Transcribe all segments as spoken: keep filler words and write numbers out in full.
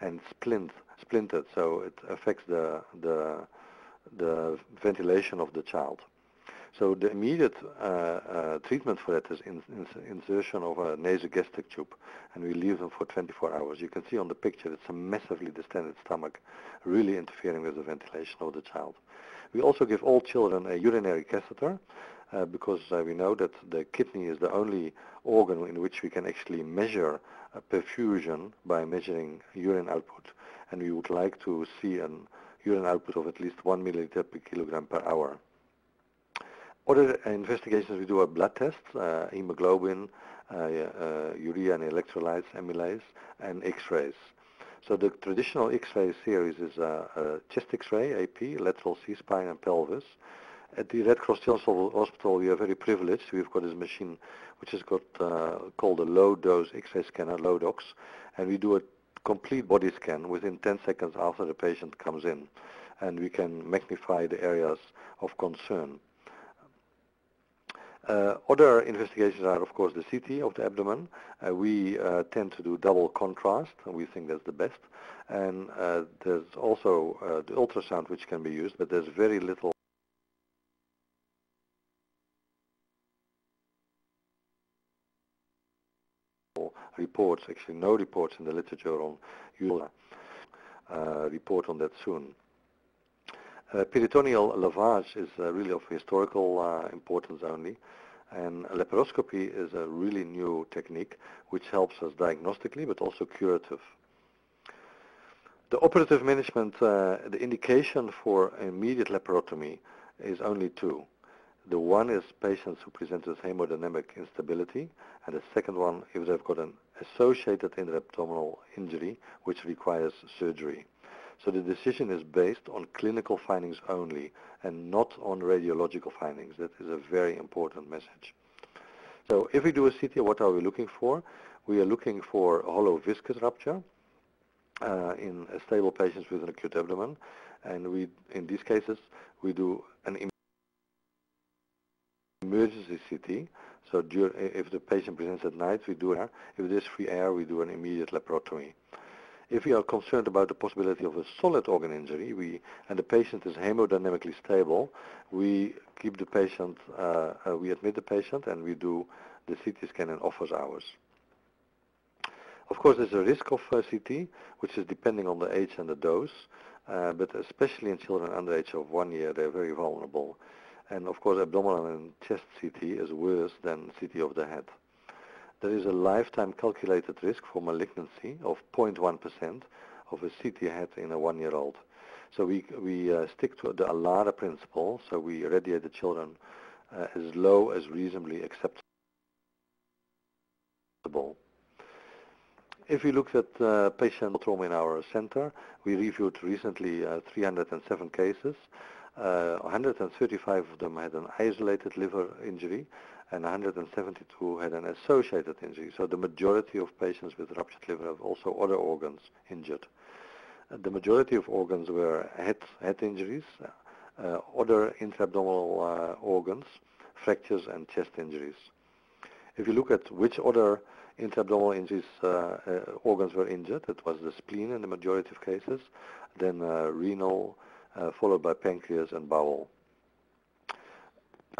and splint, splintered, so it affects the, the, the ventilation of the child. So the immediate uh, uh, treatment for that is in, in, insertion of a nasogastric tube, and we leave them for twenty-four hours. You can see on the picture it's a massively distended stomach, really interfering with the ventilation of the child. We also give all children a urinary catheter, uh, because uh, we know that the kidney is the only organ in which we can actually measure a perfusion by measuring urine output, and we would like to see a urine output of at least one milliliter per kilogram per hour. Other investigations we do are blood tests, uh, hemoglobin, uh, uh, urea and electrolytes, amylase, and X-rays. So the traditional X-ray series is a, a chest X-ray, A P, lateral C-spine, and pelvis. At the Red Cross Children's Hospital, we are very privileged. We've got this machine which is got, uh, called a low-dose X-ray scanner, lodox, and we do a complete body scan within ten seconds after the patient comes in, and we can magnify the areas of concern. Uh, other investigations are, of course, the C T of the abdomen. Uh, we uh, tend to do double contrast, and we think that's the best. And uh, there's also uh, the ultrasound, which can be used, but there's very little. Reports, actually no reports in the literature on EULA. Uh, report on that soon. Uh, peritoneal lavage is uh, really of historical uh, importance only, and laparoscopy is a really new technique which helps us diagnostically but also curative. The operative management, uh, the indication for immediate laparotomy is only two. The one is patients who present with hemodynamic instability, and the second one if they've got an associated intraabdominal injury which requires surgery. So the decision is based on clinical findings only and not on radiological findings. That is a very important message. So if we do a C T, what are we looking for? We are looking for hollow viscous rupture uh, in stable patients with an acute abdomen, and we, in these cases, we do an emergency C T. So if the patient presents at night, we do an, if there's free air, we do an immediate laparotomy. If we are concerned about the possibility of a solid organ injury we, and the patient is hemodynamically stable, we keep the patient, uh, uh, we admit the patient, and we do the C T scan in office hours. Of course, there's a risk of uh, C T, which is depending on the age and the dose, uh, but especially in children under the age of one year, they're very vulnerable. And of course, abdominal and chest C T is worse than C T of the head. There is a lifetime calculated risk for malignancy of zero point one percent of a C T head in a one-year-old. So we, we uh, stick to the ALARA principle, so we irradiate the children uh, as low as reasonably acceptable. If we looked at uh, patient trauma in our center, we reviewed recently uh, three hundred seven cases. Uh, one hundred thirty-five of them had an isolated liver injury, and one hundred seventy-two had an associated injury. So the majority of patients with ruptured liver have also other organs injured. The majority of organs were head, head injuries, uh, other intra-abdominal uh, organs, fractures, and chest injuries. If you look at which other intra-abdominal injuries, uh, uh, organs were injured, it was the spleen in the majority of cases, then uh, renal, uh, followed by pancreas and bowel.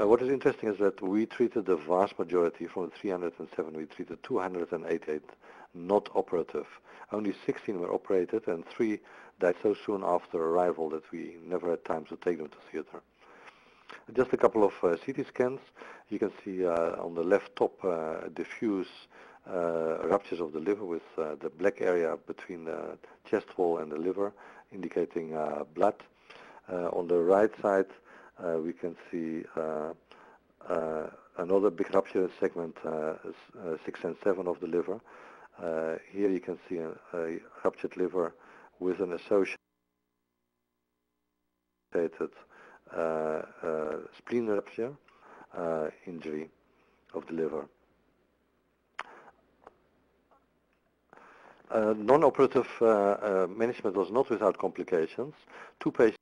Uh, what is interesting is that we treated the vast majority. From the three hundred seven, we treated two hundred eighty-eight not operative. Only sixteen were operated, and three died so soon after arrival that we never had time to take them to theater. Just a couple of uh, C T scans. You can see uh, on the left top uh, diffuse uh, ruptures of the liver with uh, the black area between the chest wall and the liver, indicating uh, blood. Uh, on the right side, Uh, we can see uh, uh, another big rupture in segment uh, uh, six and seven of the liver. Uh, here you can see a, a ruptured liver with an associated uh, uh, spleen rupture uh, injury of the liver. Uh, non-operative uh, uh, management was not without complications. Two patients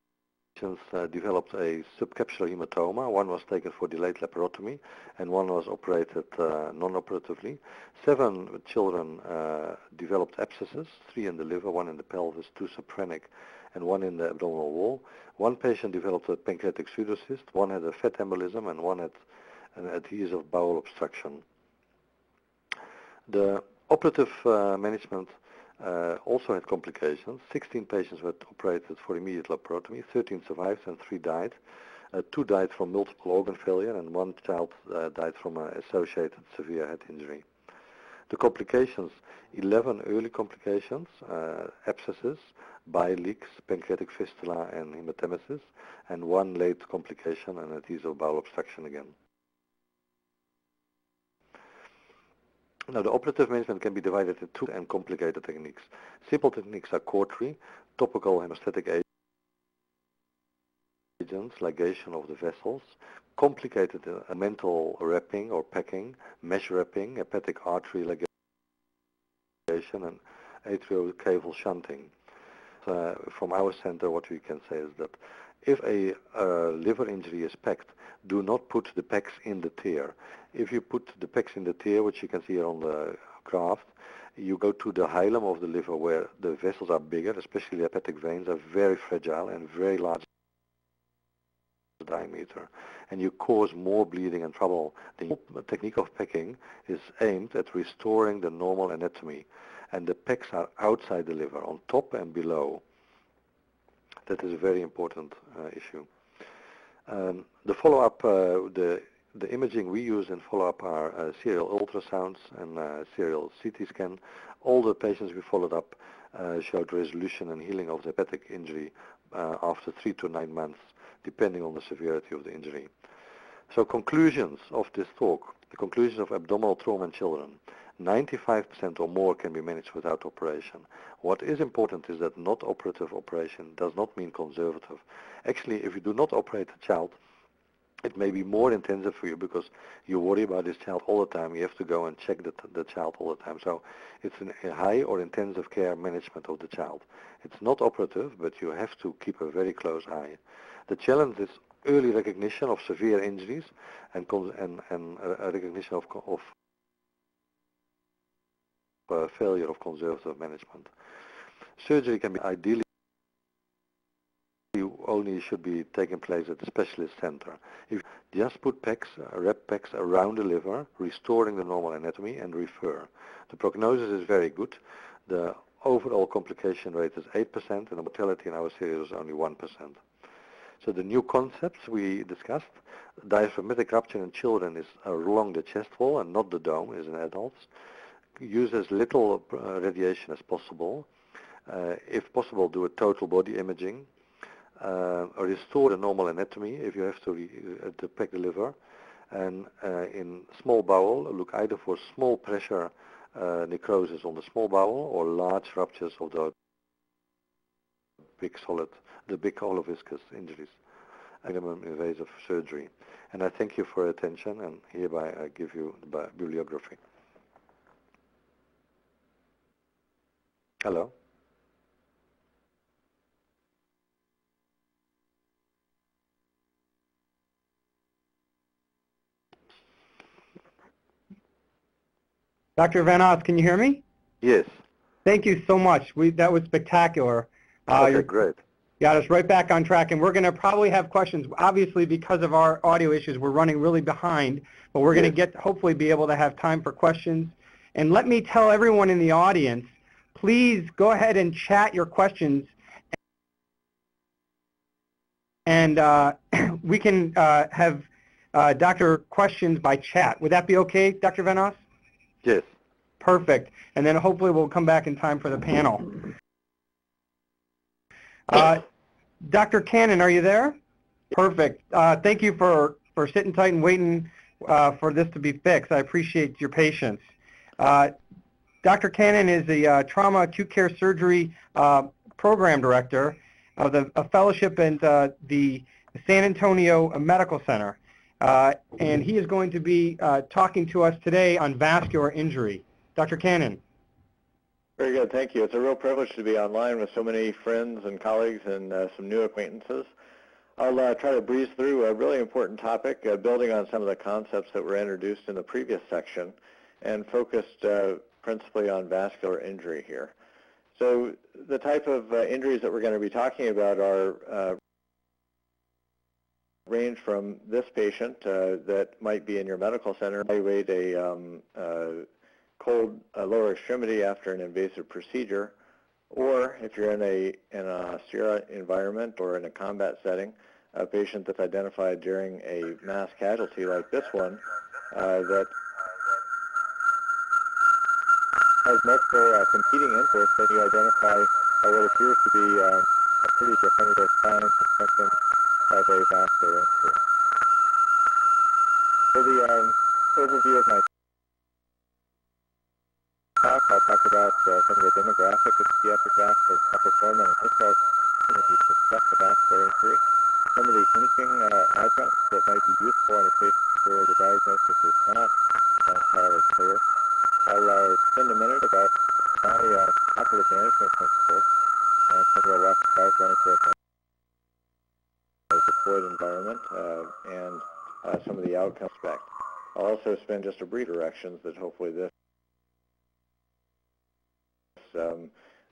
patients uh, developed a subcapsular hematoma. One was taken for delayed laparotomy and one was operated uh, non-operatively. Seven children uh, developed abscesses, three in the liver, one in the pelvis, two subphrenic, and one in the abdominal wall. One patient developed a pancreatic pseudocyst, one had a fat embolism, and one had an adhesive bowel obstruction. The operative uh, management Uh, also had complications. sixteen patients were operated for immediate laparotomy, thirteen survived and three died. Uh, two died from multiple organ failure and one child uh, died from an associated severe head injury. The complications, eleven early complications, uh, abscesses, bile leaks, pancreatic fistula and hematemesis, and one late complication, an adhesive bowel obstruction again. Now, the operative management can be divided into two and complicated techniques. Simple techniques are cautery, topical hemostatic agents, ligation of the vessels, complicated uh, mental wrapping or packing, mesh wrapping, hepatic artery ligation, and atriocaval shunting. Uh, from our center, what we can say is that if a uh, liver injury is packed, do not put the pecs in the tear. If you put the pecs in the tear, which you can see here on the graph, you go to the hilum of the liver where the vessels are bigger, especially the hepatic veins are very fragile and very large in diameter, and you cause more bleeding and trouble. The technique of pecking is aimed at restoring the normal anatomy, and the pecs are outside the liver, on top and below. That is a very important uh, issue. Um, the follow-up, uh, the, the imaging we use in follow-up are uh, serial ultrasounds and uh, serial C T scan. All the patients we followed up uh, showed resolution and healing of the hepatic injury uh, after three to nine months, depending on the severity of the injury. So conclusions of this talk, the conclusions of abdominal trauma in children. ninety-five percent or more can be managed without operation. What is important is that not operative operation does not mean conservative. Actually, if you do not operate a child, it may be more intensive for you because you worry about this child all the time. You have to go and check the, the child all the time. So it's an, a high or intensive care management of the child. It's not operative, but you have to keep a very close eye. The challenge is early recognition of severe injuries and, and, and a recognition of, of Uh, failure of conservative management. Surgery can be ideally only should be taking place at the specialist center. If you just put pecs, wrap pecs around the liver, restoring the normal anatomy and refer. The prognosis is very good. The overall complication rate is eight percent and the mortality in our series is only one percent. So the new concepts we discussed, diaphragmatic rupture in children is along the chest wall and not the dome as in adults. Use as little uh, radiation as possible. Uh, if possible, do a total body imaging. Uh, restore the normal anatomy if you have to re uh, depack the liver. And uh, in small bowel, look either for small pressure uh, necrosis on the small bowel or large ruptures of the big solid, the big holoviscous injuries. Minimum invasive surgery. And I thank you for your attention, and hereby I give you the bibliography. Hello. Doctor Van As, can you hear me? Yes. Thank you so much. We, that was spectacular. Uh, okay, you're, great. Got us right back on track, and we're going to probably have questions. Obviously, because of our audio issues, we're running really behind, but we're yes. going to get hopefully be able to have time for questions. And let me tell everyone in the audience, please go ahead and chat your questions, and uh, we can uh, have uh, doctor questions by chat. Would that be okay, Doctor Van As? Yes. Perfect. And then hopefully we'll come back in time for the panel. Uh, Doctor Cannon, are you there? Perfect. Uh, thank you for, for sitting tight and waiting uh, for this to be fixed. I appreciate your patience. Uh, Doctor Cannon is the uh, Trauma Acute Care Surgery uh, Program Director of the a fellowship at uh, the San Antonio Medical Center, uh, and he is going to be uh, talking to us today on vascular injury. Doctor Cannon. Very good, thank you. It's a real privilege to be online with so many friends and colleagues and uh, some new acquaintances. I'll uh, try to breeze through a really important topic, uh, building on some of the concepts that were introduced in the previous section and focused uh, principally on vascular injury here. So the type of uh, injuries that we're going to be talking about are uh, range from this patient uh, that might be in your medical center, evaluate a um, uh, cold uh, lower extremity after an invasive procedure, or if you're in a in a austere environment or in a combat setting, a patient that's identified during a mass casualty like this one uh, that has multiple uh, competing interests, and you identify uh, what appears to be uh, a pretty definitive sign of symptoms of a vascular injury. For the um, overview of my talk, I'll talk about uh, some of the demographics of pediatric vascular trauma and historical opportunities to suspect the vascular injury, some of the imaging uh, adjuncts that might be useful in a patient where the diagnosis is not entirely clear. I'll uh, spend a minute about my uh, operative management principles and some of the left guidelines for a deployed environment uh, and uh, some of the outcomes back. I'll also spend just a brief directions that hopefully this um,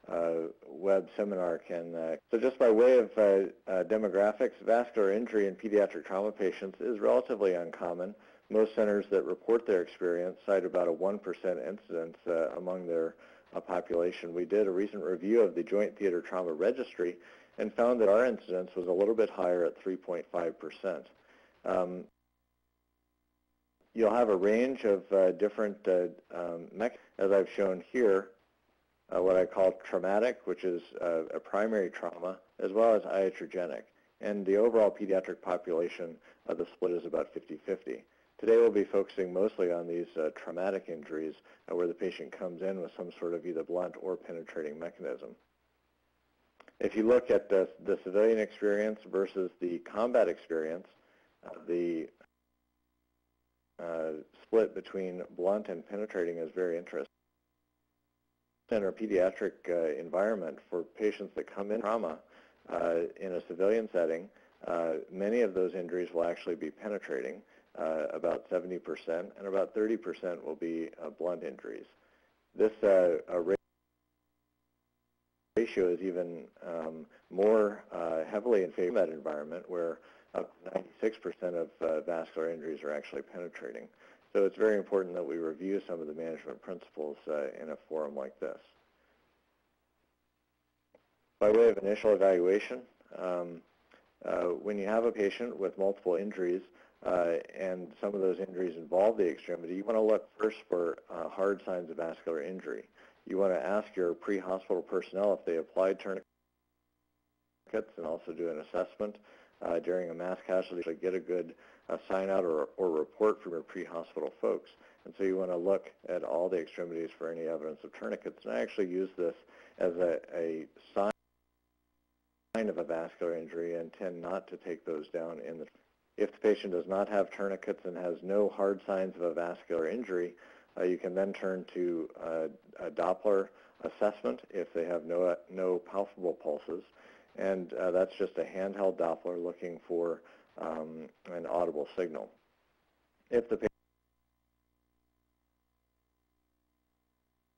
uh, web seminar can. Uh, so just by way of uh, uh, demographics, vascular injury in pediatric trauma patients is relatively uncommon. Most centers that report their experience cite about a one percent incidence uh, among their uh, population. We did a recent review of the Joint Theater Trauma Registry and found that our incidence was a little bit higher at three point five percent. Um, you'll have a range of uh, different uh, um, mechanisms, as I've shown here, uh, what I call traumatic, which is uh, a primary trauma, as well as iatrogenic. And the overall pediatric population of the split is about fifty fifty. Today we'll be focusing mostly on these uh, traumatic injuries uh, where the patient comes in with some sort of either blunt or penetrating mechanism. If you look at the, the civilian experience versus the combat experience, uh, the uh, split between blunt and penetrating is very interesting. In our pediatric uh, environment for patients that come in trauma uh, in a civilian setting, uh, many of those injuries will actually be penetrating. Uh, about seventy percent, and about thirty percent will be uh, blunt injuries. This uh, uh, ratio is even um, more uh, heavily in favor of that environment where up to ninety-six percent of uh, vascular injuries are actually penetrating. So it's very important that we review some of the management principles uh, in a forum like this. By way of initial evaluation, um, uh, when you have a patient with multiple injuries, Uh, and some of those injuries involve the extremity, you want to look first for uh, hard signs of vascular injury. You want to ask your pre-hospital personnel if they applied tourniquets and also do an assessment uh, during a mass casualty to get a good uh, sign out or, or report from your pre-hospital folks. And so you want to look at all the extremities for any evidence of tourniquets. And I actually use this as a, a sign of a vascular injury and tend not to take those down in the... If the patient does not have tourniquets and has no hard signs of a vascular injury, uh, you can then turn to uh, a Doppler assessment if they have no, uh, no palpable pulses. And uh, that's just a handheld Doppler looking for um, an audible signal. If the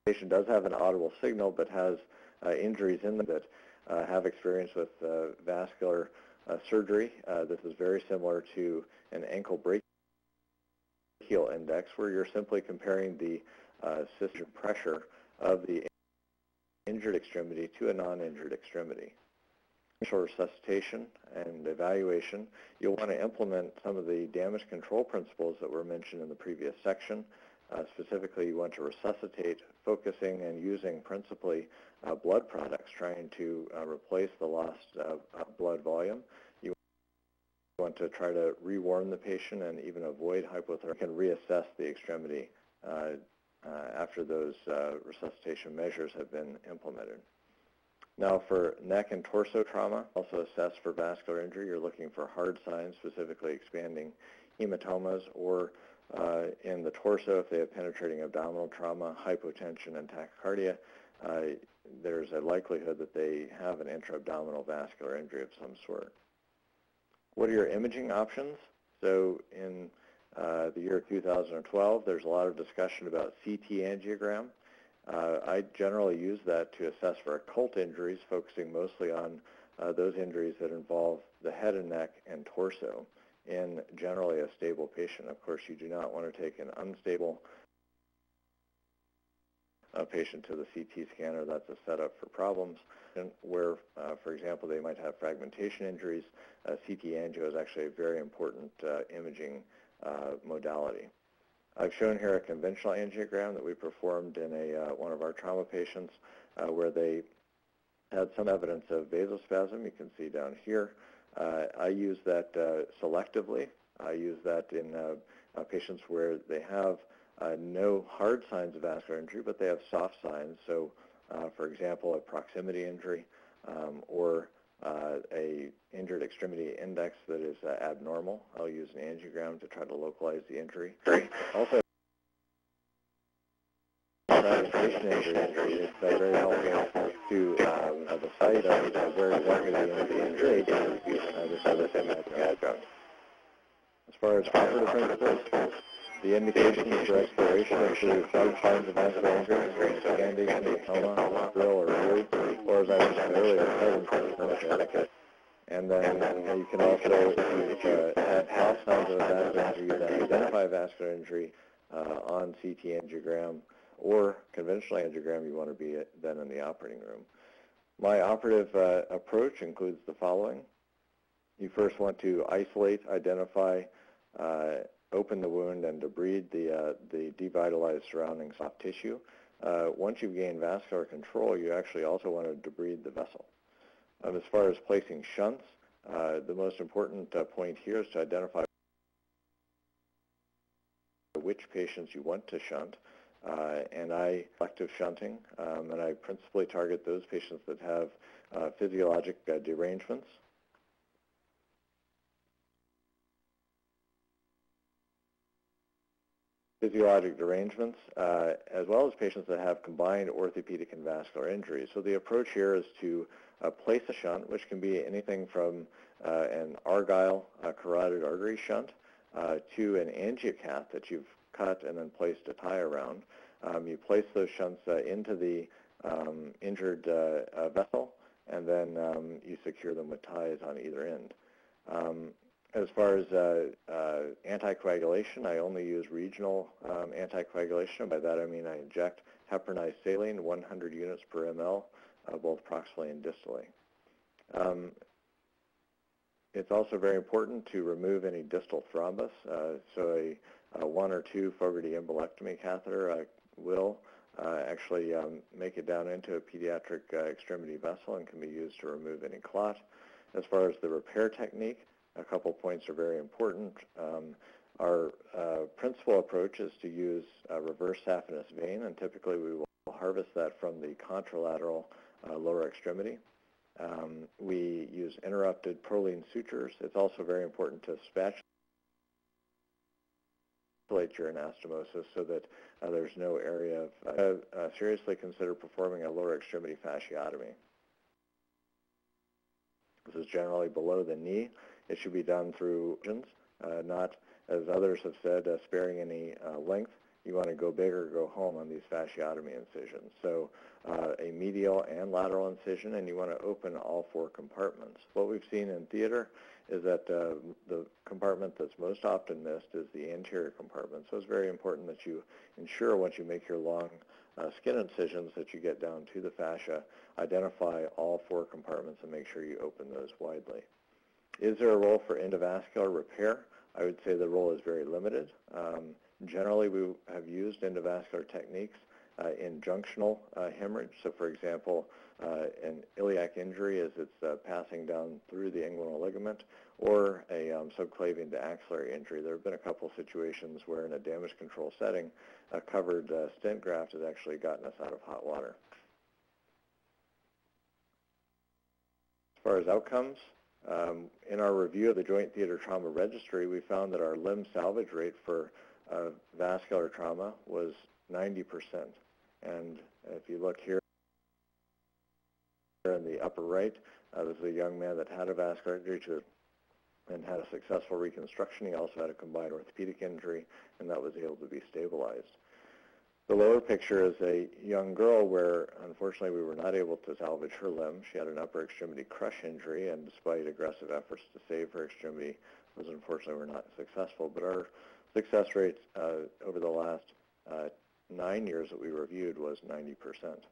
patient does have an audible signal but has uh, injuries in them that uh, have experience with uh, vascular Uh, surgery. Uh, this is very similar to an ankle brachial index where you're simply comparing the uh, systolic pressure of the injured extremity to a non-injured extremity. Initial resuscitation and evaluation, you'll want to implement some of the damage control principles that were mentioned in the previous section. Uh, specifically, you want to resuscitate, focusing and using principally uh, blood products, trying to uh, replace the lost uh, uh, blood volume. You want to try to rewarm the patient and even avoid hypothermia. You can reassess the extremity uh, uh, after those uh, resuscitation measures have been implemented. Now for neck and torso trauma, also assess for vascular injury. You're looking for hard signs, specifically expanding hematomas or Uh, in the torso, if they have penetrating abdominal trauma, hypotension, and tachycardia, uh, there's a likelihood that they have an intra-abdominal vascular injury of some sort. What are your imaging options? So in uh, the year two thousand twelve, there's a lot of discussion about C T angiogram. Uh, I generally use that to assess for occult injuries, focusing mostly on uh, those injuries that involve the head and neck and torso in generally a stable patient. Of course, you do not want to take an unstable uh, patient to the C T scanner. That's a setup for problems. And where, uh, for example, they might have fragmentation injuries, uh, C T angio is actually a very important uh, imaging uh, modality. I've shown here a conventional angiogram that we performed in a, uh, one of our trauma patients uh, where they had some evidence of vasospasm. You can see down here. Uh, I use that uh, selectively. I use that in uh, uh, patients where they have uh, no hard signs of vascular injury, but they have soft signs. So, uh, for example, a proximity injury um, or uh, a injured extremity index that is uh, abnormal. I'll use an angiogram to try to localize the injury. Also, fragmentation injury is uh, very helpful to um, uh, the site of uh, where exactly the injury is injured. Uh, just so that as far as operative principles, the indications for exploration include some signs of vascular injury, standing, hematoma, drill, or root, or as I mentioned earlier, presence. And then uh, you can also, if you uh, have soft signs of vascular injury, then identify vascular injury uh, on C T angiogram or conventional angiogram, you want to be then in the operating room. My operative uh, approach includes the following. You first want to isolate, identify, uh, open the wound, and debride the, uh, the devitalized surrounding soft tissue. Uh, once you've gained vascular control, you actually also want to debride the vessel. Um, as far as placing shunts, uh, the most important uh, point here is to identify which patients you want to shunt. Uh, and I selective shunting, um, and I principally target those patients that have uh, physiologic uh, derangements. Physiologic derangements, uh, as well as patients that have combined orthopedic and vascular injuries. So the approach here is to uh, place a shunt, which can be anything from uh, an argyle uh, carotid artery shunt uh, to an angiocath that you've cut and then placed a tie around. Um, you place those shunts uh, into the um, injured uh, uh, vessel, and then um, you secure them with ties on either end. Um, as far as uh, uh, anticoagulation, I only use regional um, anticoagulation. By that I mean I inject heparinized saline, one hundred units per ml, uh, both proximally and distally. Um, it's also very important to remove any distal thrombus. Uh, so a Uh, one or two Fogarty embolectomy catheter uh, will uh, actually um, make it down into a pediatric uh, extremity vessel and can be used to remove any clot. As far as the repair technique, a couple points are very important. Um, our uh, principal approach is to use a reverse saphenous vein, and typically we will harvest that from the contralateral uh, lower extremity. Um, we use interrupted proline sutures. It's also very important to spatulate your anastomosis so that uh, there's no area of, uh, uh, seriously consider performing a lower extremity fasciotomy. This is generally below the knee. It should be done through, uh, not, as others have said, uh, sparing any uh, length. You want to go big or go home on these fasciotomy incisions. So uh, a medial and lateral incision, and you want to open all four compartments. What we've seen in theater is that uh, the compartment that's most often missed is the anterior compartment. So it's very important that you ensure once you make your long uh, skin incisions that you get down to the fascia, identify all four compartments, and make sure you open those widely. Is there a role for endovascular repair? I would say the role is very limited. Um, generally, we have used endovascular techniques uh, in junctional uh, hemorrhage. So, for example, Uh, an iliac injury as it's uh, passing down through the inguinal ligament, or a um, subclavian to axillary injury. There have been a couple situations where in a damage control setting, a covered uh, stent graft has actually gotten us out of hot water. As far as outcomes, um, in our review of the Joint Theater Trauma Registry, we found that our limb salvage rate for uh, vascular trauma was ninety percent. And if you look here, in the upper right, uh, this is a young man that had a vascular injury to and had a successful reconstruction. He also had a combined orthopedic injury, and that was able to be stabilized. The lower picture is a young girl where, unfortunately, we were not able to salvage her limb. She had an upper extremity crush injury, and despite aggressive efforts to save her extremity, was unfortunately were not successful. But our success rates uh, over the last uh, nine years that we reviewed was ninety percent.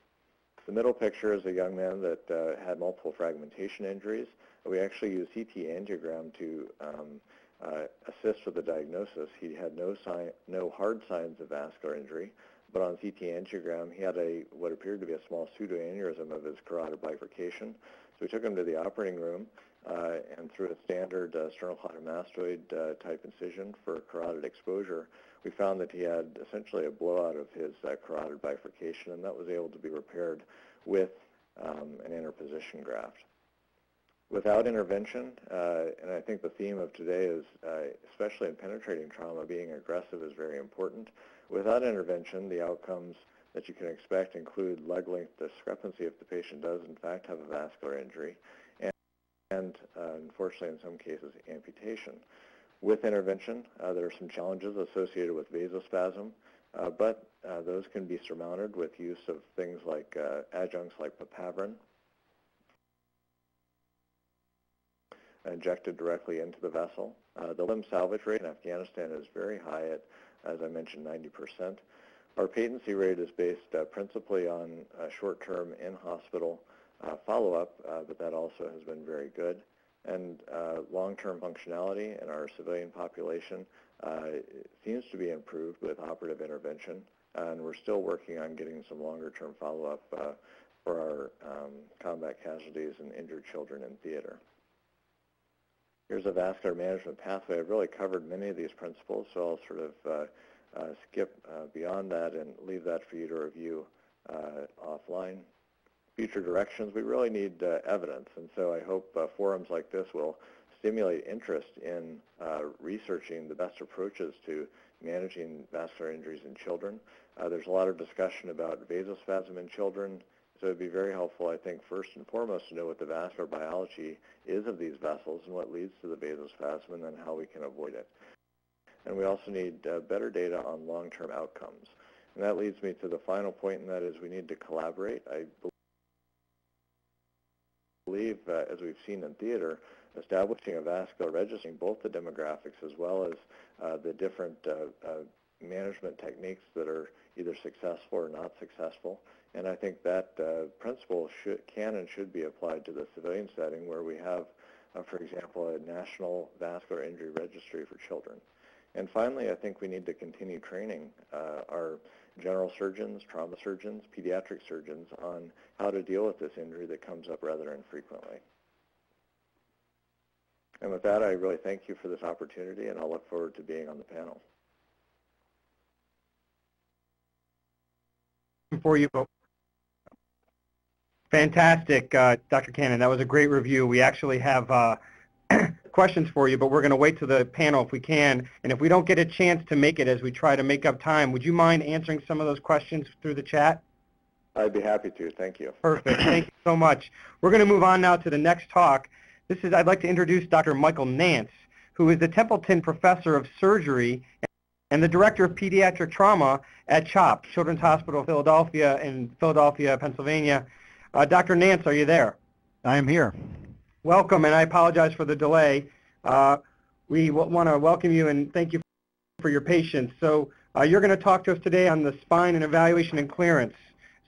The middle picture is a young man that uh, had multiple fragmentation injuries. We actually used C T angiogram to um, uh, assist with the diagnosis. He had no, sign, no hard signs of vascular injury. But on C T angiogram, he had a what appeared to be a small pseudoaneurysm of his carotid bifurcation. So we took him to the operating room uh, and through a standard uh, sternocleidomastoid uh, type incision for carotid exposure, we found that he had essentially a blowout of his uh, carotid bifurcation, and that was able to be repaired with um, an interposition graft. Without intervention, uh, and I think the theme of today is, uh, especially in penetrating trauma, being aggressive is very important. Without intervention, the outcomes that you can expect include leg length discrepancy if the patient does, in fact, have a vascular injury, and, and uh, unfortunately, in some cases, amputation. With intervention, uh, there are some challenges associated with vasospasm, uh, but uh, those can be surmounted with use of things like uh, adjuncts like papaverin, injected directly into the vessel. Uh, the limb salvage rate in Afghanistan is very high at, as I mentioned, ninety percent. Our patency rate is based uh, principally on uh, short-term in-hospital uh, follow-up, uh, but that also has been very good. And uh, long-term functionality in our civilian population uh, seems to be improved with operative intervention, and we're still working on getting some longer-term follow-up uh, for our um, combat casualties and injured children in theater. Here's a vascular management pathway. I've really covered many of these principles, so I'll sort of uh, uh, skip uh, beyond that and leave that for you to review uh, offline. Future directions, we really need uh, evidence, and so I hope uh, forums like this will stimulate interest in uh, researching the best approaches to managing vascular injuries in children. Uh, there's a lot of discussion about vasospasm in children. So it would be very helpful, I think, first and foremost to know what the vascular biology is of these vessels and what leads to the vasospasm and then how we can avoid it. And we also need uh, better data on long-term outcomes. And that leads me to the final point, and that is we need to collaborate. I believe, uh, as we've seen in theater, establishing a vascular registry, both the demographics as well as uh, the different uh, uh, management techniques that are either successful or not successful. And I think that uh, principle should, can and should be applied to the civilian setting where we have, uh, for example, a national vascular injury registry for children. And finally, I think we need to continue training uh, our general surgeons, trauma surgeons, pediatric surgeons on how to deal with this injury that comes up rather infrequently. And with that, I really thank you for this opportunity, and I'll look forward to being on the panel. Before you go. Fantastic, uh, Doctor Cannon. That was a great review. We actually have uh, questions for you, but we're going to wait to the panel if we can. And if we don't get a chance to make it as we try to make up time, would you mind answering some of those questions through the chat? I'd be happy to. Thank you. Perfect. Thank you so much. We're going to move on now to the next talk. This is, I'd like to introduce Doctor Michael Nance, who is the Templeton Professor of Surgery and the Director of Pediatric Trauma at CHOP, Children's Hospital of Philadelphia in Philadelphia, Pennsylvania. Uh, Doctor Nance, are you there? I am here. Welcome, and I apologize for the delay. Uh, we want to welcome you and thank you for your patience. So uh, you're going to talk to us today on the spine and evaluation and clearance.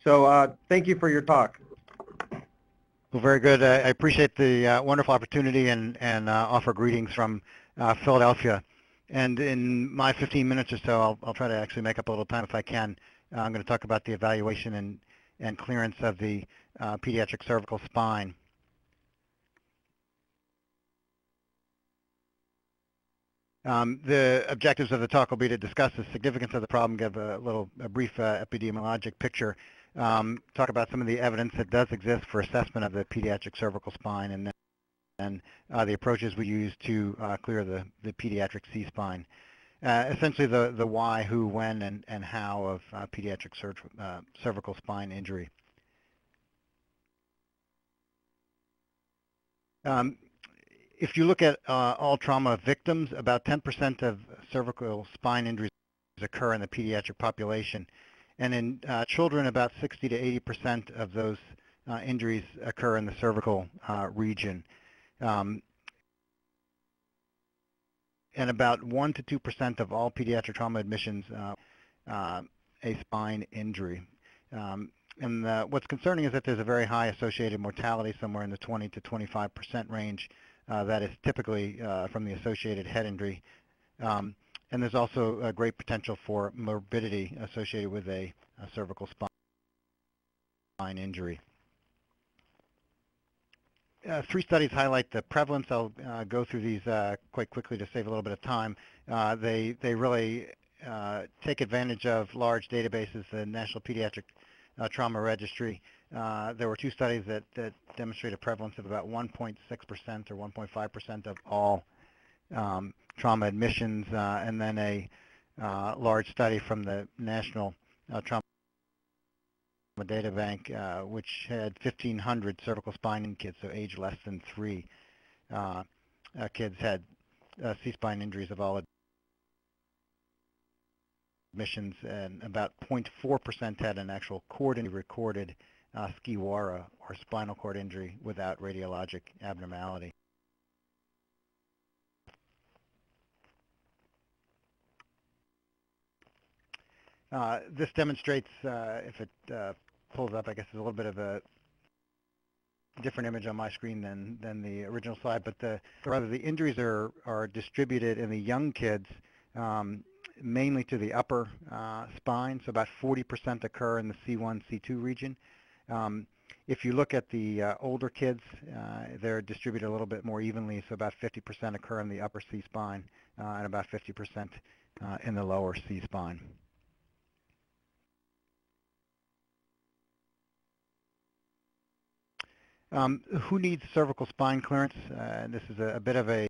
So uh, thank you for your talk. Well, very good. I, I appreciate the uh, wonderful opportunity and, and uh, offer greetings from uh, Philadelphia. And in my fifteen minutes or so, I'll, I'll try to actually make up a little time if I can. Uh, I'm going to talk about the evaluation and, and clearance of the Uh, pediatric cervical spine. Um, the objectives of the talk will be to discuss the significance of the problem, give a little a brief uh, epidemiologic picture, um, talk about some of the evidence that does exist for assessment of the pediatric cervical spine, and then and, uh, the approaches we use to uh, clear the, the pediatric C-spine. Uh, essentially the, the why, who, when, and, and how of uh, pediatric uh, cervical spine injury. Um, if you look at uh, all trauma victims, about ten percent of cervical spine injuries occur in the pediatric population. And in uh, children, about sixty to eighty percent of those uh, injuries occur in the cervical uh, region. Um, and about one to two percent of all pediatric trauma admissions uh, uh, a spine injury. Um, and uh, what's concerning is that there's a very high associated mortality, somewhere in the twenty to twenty-five percent range. Uh, that is typically uh, from the associated head injury. Um, and there's also a great potential for morbidity associated with a, a cervical spine injury. Uh, three studies highlight the prevalence. I'll uh, go through these uh, quite quickly to save a little bit of time. Uh, they, they really uh, take advantage of large databases, the National Pediatric uh, Trauma Registry. Uh, there were two studies that, that demonstrate a prevalence of about one point six percent or one point five percent of all um, trauma admissions, uh, and then a uh, large study from the National uh, Trauma Data Bank, uh, which had fifteen hundred cervical spine kids, so age less than three. Uh, uh, kids had uh, C-spine injuries of all admissions, and about zero point four percent had an actual cord injury recorded. Uh, SCIWORA, or spinal cord injury without radiologic abnormality. Uh, this demonstrates, uh, if it uh, pulls up, I guess there's a little bit of a different image on my screen than, than the original slide, but the, rather the injuries are, are distributed in the young kids, um, mainly to the upper uh, spine, so about forty percent occur in the C one, C two region. Um, if you look at the uh, older kids, uh, they're distributed a little bit more evenly, so about fifty percent occur in the upper C-spine uh, and about fifty percent uh, in the lower C-spine. Um, who needs cervical spine clearance? Uh, this is a, a bit of a,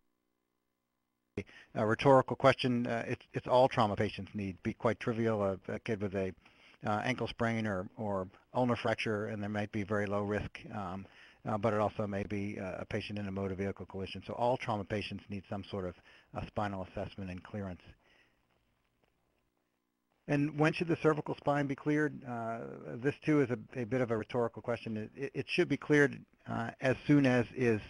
a rhetorical question. Uh, it's, it's all trauma patients need. Be quite trivial, a, a kid with a Uh, ankle sprain or, or ulnar fracture, and there might be very low risk, um, uh, but it also may be uh, a patient in a motor vehicle collision. So all trauma patients need some sort of uh, spinal assessment and clearance. And when should the cervical spine be cleared? Uh, this too is a, a bit of a rhetorical question. It, it should be cleared uh, as soon as is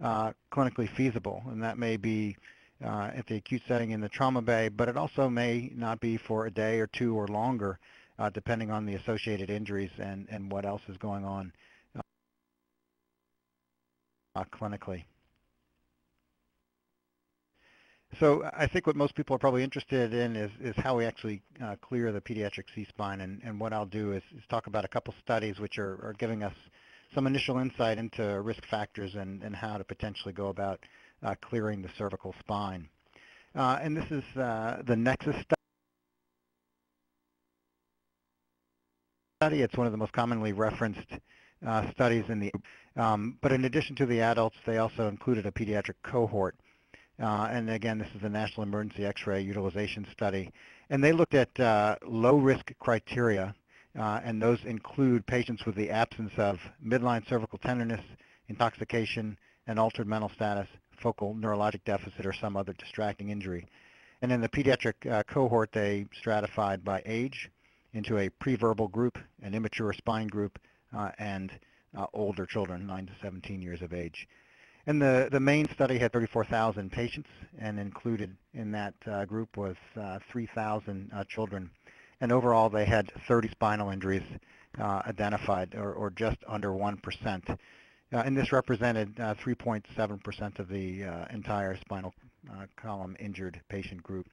uh, clinically feasible, and that may be uh, at the acute setting in the trauma bay, but it also may not be for a day or two or longer. Uh, depending on the associated injuries and, and what else is going on uh, clinically. So I think what most people are probably interested in is, is how we actually uh, clear the pediatric C-spine, and, and what I'll do is, is talk about a couple studies which are, are giving us some initial insight into risk factors and, and how to potentially go about uh, clearing the cervical spine. Uh, and this is uh, the NEXUS study. It's one of the most commonly referenced uh, studies in the, um, but in addition to the adults, they also included a pediatric cohort. Uh, and again, this is the National Emergency X-ray Utilization Study. And they looked at uh, low-risk criteria, uh, and those include patients with the absence of midline cervical tenderness, intoxication, and altered mental status, focal neurologic deficit, or some other distracting injury. And in the pediatric uh, cohort, they stratified by age into a preverbal group, an immature spine group, uh, and uh, older children, nine to seventeen years of age. And the, the main study had thirty-four thousand patients, and included in that uh, group was uh, three thousand uh, children. And overall, they had thirty spinal injuries uh, identified, or, or just under one percent. Uh, and this represented three point seven percent uh, of the uh, entire spinal uh, column injured patient group.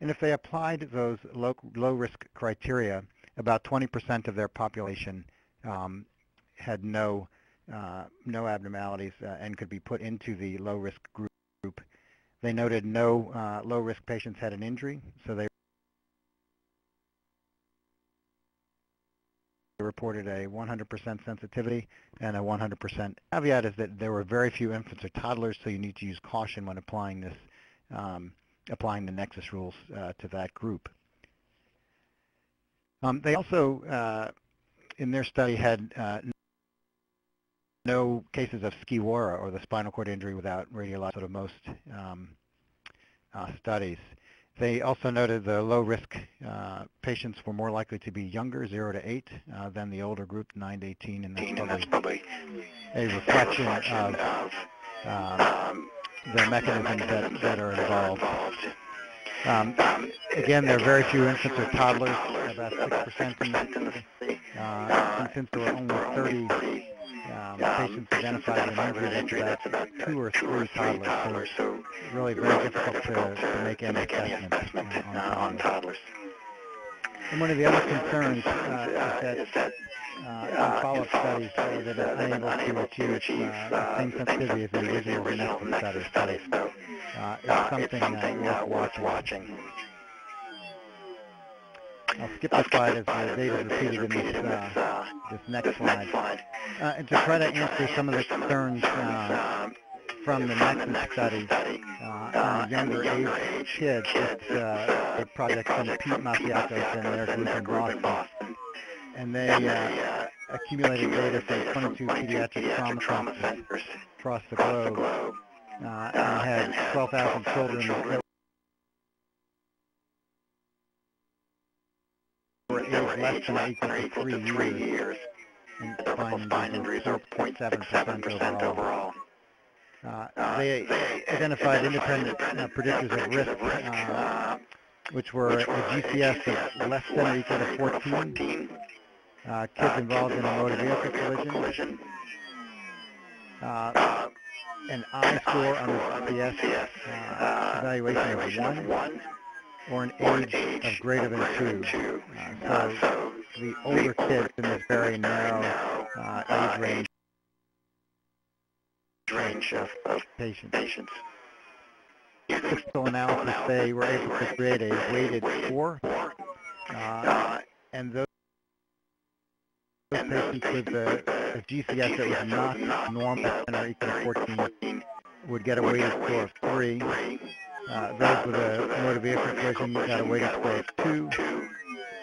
And if they applied those low, low risk criteria, about twenty percent of their population um, had no, uh, no abnormalities uh, and could be put into the low risk group. They noted no uh, low risk patients had an injury, so they reported a one hundred percent sensitivity and a one hundred percent caveat is that there were very few infants or toddlers, so you need to use caution when applying this um, applying the NEXUS rules uh, to that group. Um, they also, uh, in their study, had uh, no cases of SCIWORA, or the spinal cord injury without radiologic, sort of most um, uh, studies. They also noted the low-risk uh, patients were more likely to be younger, zero to eight, uh, than the older group, nine to eighteen, and that's probably, and that's probably a reflection, a reflection of, of um, the mechanisms that, that are involved. Um, again, there are very few infants or toddlers, about six percent in the, uh, and since there were only thirty Um, patients identified with an injury, that's about two or three toddlers, so really very difficult to, to make any assessment on, on toddlers. And one of the other concerns uh, is that uh, in follow-up studies, uh, they are unable to achieve uh, the same sensitivity as the original NEXUS studies, so uh, it's something uh, worth watching. I'll skip this slide as the data is repeated in this, uh, this next slide. Uh, and to try to answer some of the concerns uh, from the NEXUS study uh, on younger age kids, it's uh, a project from Pete Masiakos and their group in Boston. And they uh, accumulated data from twenty-two pediatric trauma centers across the globe uh, and had twelve thousand children less than or equal to three years, and spine, spine injuries are zero point seven percent overall. Uh, they, they identified independent uh, predictors of risk, of risk uh, which were which a G C S of less than or equal to fourteen, uh, kids involved in a motor vehicle collision, uh, an I score on the G C S uh, evaluation of one, or an age, age of greater than two. two. Uh, uh, so the older kids in this very narrow uh, uh, age range, range of, of patients. patients. Statistical analysis, they were able to create a weighted score, uh, and those patients with a, a G C S that was not normal and are equal to fourteen would get a weighted score of three. Uh, those with a motor vehicle collision got a weighted score of two.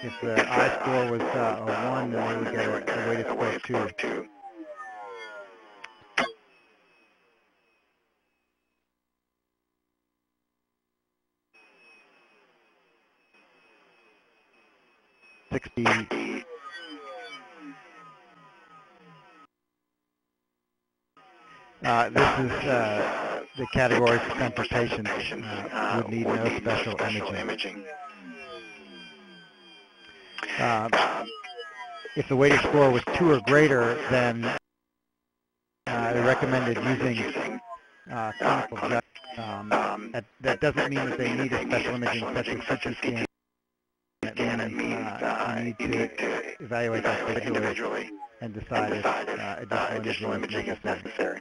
If the I score was uh, a one, then they would get a, a weighted score of two. Sixty. Uh, this is. Uh, The category for some patients uh, would need no special imaging. Uh, if the weighted score was two or greater, then uh, they recommended using uh, clinical judgment. Um, that, that doesn't mean that they need a special imaging such as C T scan. It means uh, you need to evaluate that individually and decide if uh, additional imaging is necessary.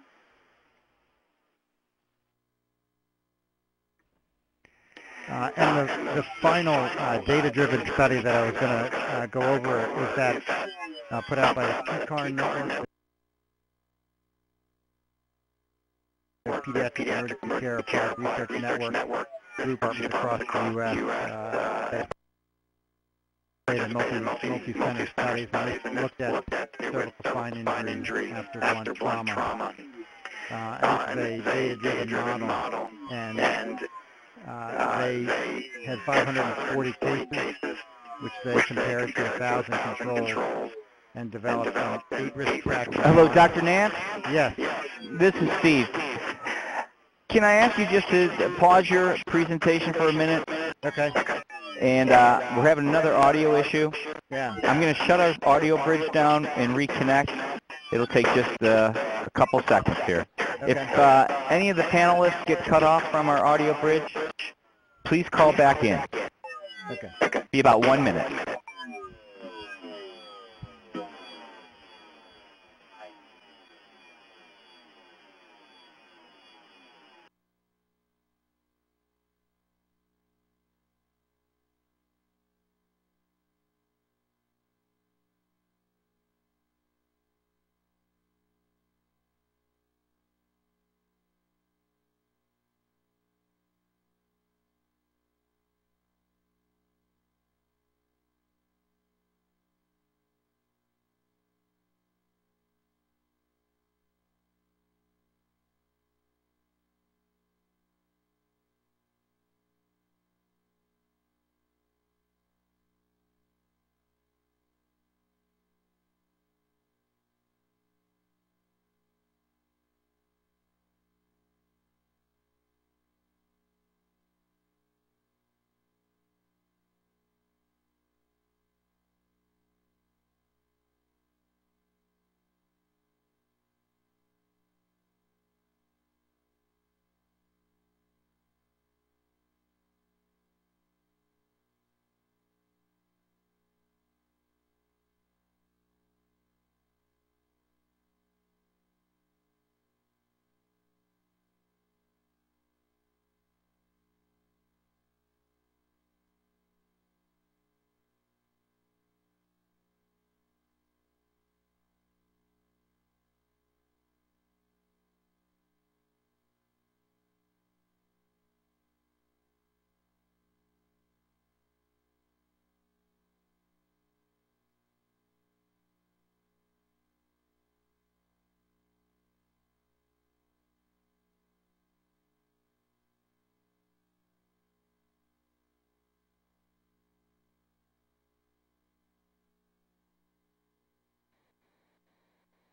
Uh, and the, the final uh, data-driven study that I was going to uh, go over is that uh, put out by the PECARN network, the Pediatric Emergency Care Applied Research Network, group across the U S Uh, that created multi-center studies and looked at cervical spine injury after blunt trauma. Uh, and it's a data-driven model, and Uh, they had five hundred forty cases, which they compared to one thousand controls, and developed an eight risk factors. Hello, Doctor Nance? Yes. This is Steve. Can I ask you just to pause your presentation for a minute? Okay. And uh, we're having another audio issue. Yeah. I'm going to shut our audio bridge down and reconnect. It'll take just uh, a couple seconds here. Okay. If uh, any of the panelists get cut off from our audio bridge, please call back in. Okay. It'll be about one minute.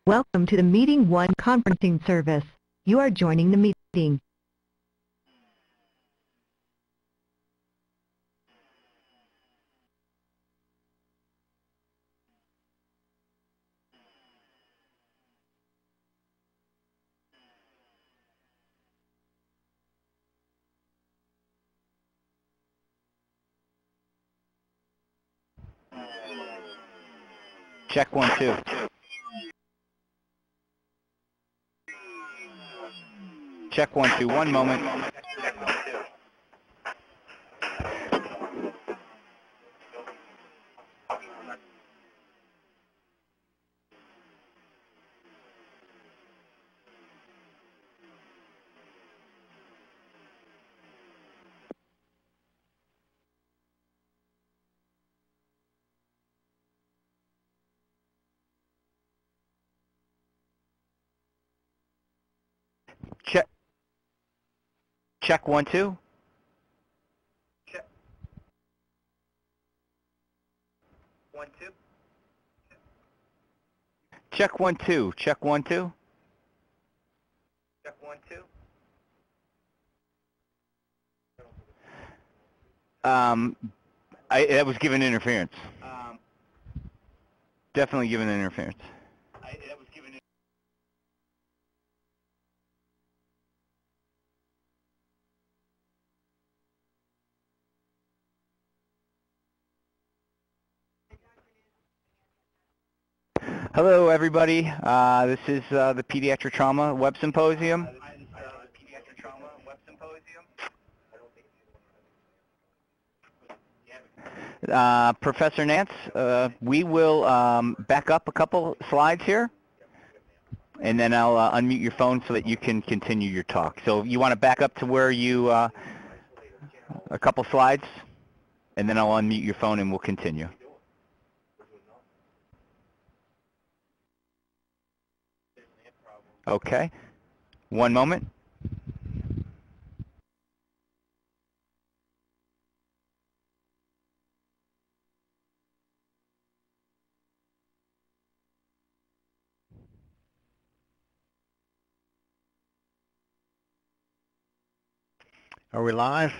Welcome to the Meeting one conferencing service. You are joining the meeting. Check one, two. Check one, two, one moment. Check. Check one, two. Check. One, two. Check one, two. Check one, two. Check one, two. Um, I, that was given interference. Um, definitely given interference. I, that was given. Hello, everybody. Uh, this is uh, the Pediatric Trauma Web Symposium. Uh, Professor Nance, uh, we will um, back up a couple slides here, and then I'll uh, unmute your phone so that you can continue your talk. So you want to back up to where you, uh, a couple slides, and then I'll unmute your phone and we'll continue. Okay, one moment. Are we live?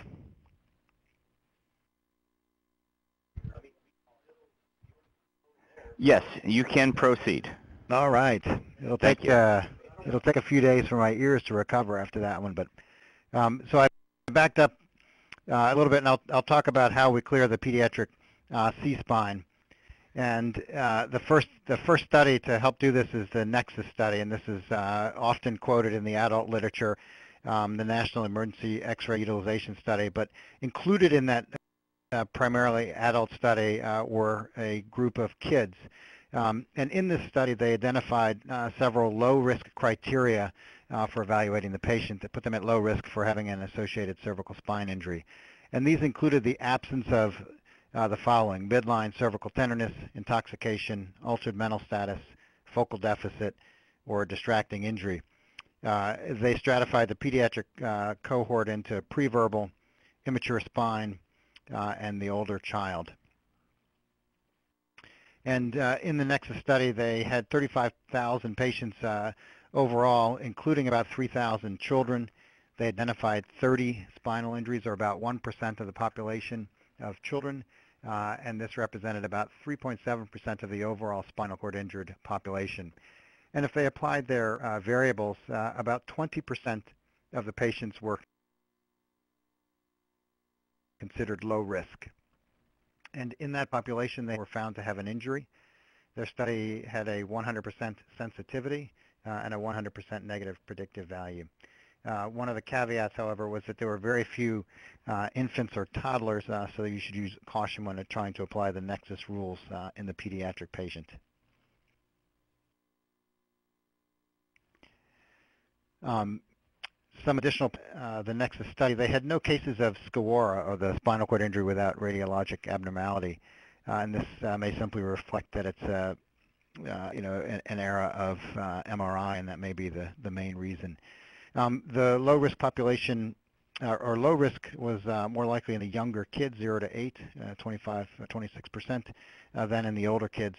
Yes, you can proceed. All right. It'll take, Thank you. Uh, It'll take a few days for my ears to recover after that one, but um, so I backed up uh, a little bit, and I'll, I'll talk about how we clear the pediatric uh, C-spine. And uh, the first the first study to help do this is the NEXUS study, and this is uh, often quoted in the adult literature, um, the National Emergency X-ray Utilization Study. But included in that uh, primarily adult study uh, were a group of kids. Um, and in this study, they identified uh, several low-risk criteria uh, for evaluating the patient that put them at low risk for having an associated cervical spine injury. And these included the absence of uh, the following: midline cervical tenderness, intoxication, altered mental status, focal deficit, or distracting injury. Uh, they stratified the pediatric uh, cohort into preverbal, immature spine, uh, and the older child. And uh, in the NEXUS study, they had thirty-five thousand patients uh, overall, including about three thousand children. They identified thirty spinal injuries, or about one percent of the population of children, uh, and this represented about three point seven percent of the overall spinal cord injured population. And if they applied their uh, variables, uh, about twenty percent of the patients were considered low risk. And in that population, they were found to have an injury. Their study had a one hundred percent sensitivity uh, and a one hundred percent negative predictive value. Uh, one of the caveats, however, was that there were very few uh, infants or toddlers, uh, so you should use caution when trying to apply the NEXUS rules uh, in the pediatric patient. Um, Some additional, uh, the NEXUS study, they had no cases of SCIWORA, or the spinal cord injury without radiologic abnormality, uh, and this uh, may simply reflect that it's a, uh, you know, an, an era of uh, M R I, and that may be the, the main reason. Um, the low-risk population, uh, or low risk, was uh, more likely in the younger kids, zero to eight, uh, twenty-five, twenty-six percent, uh, than in the older kids,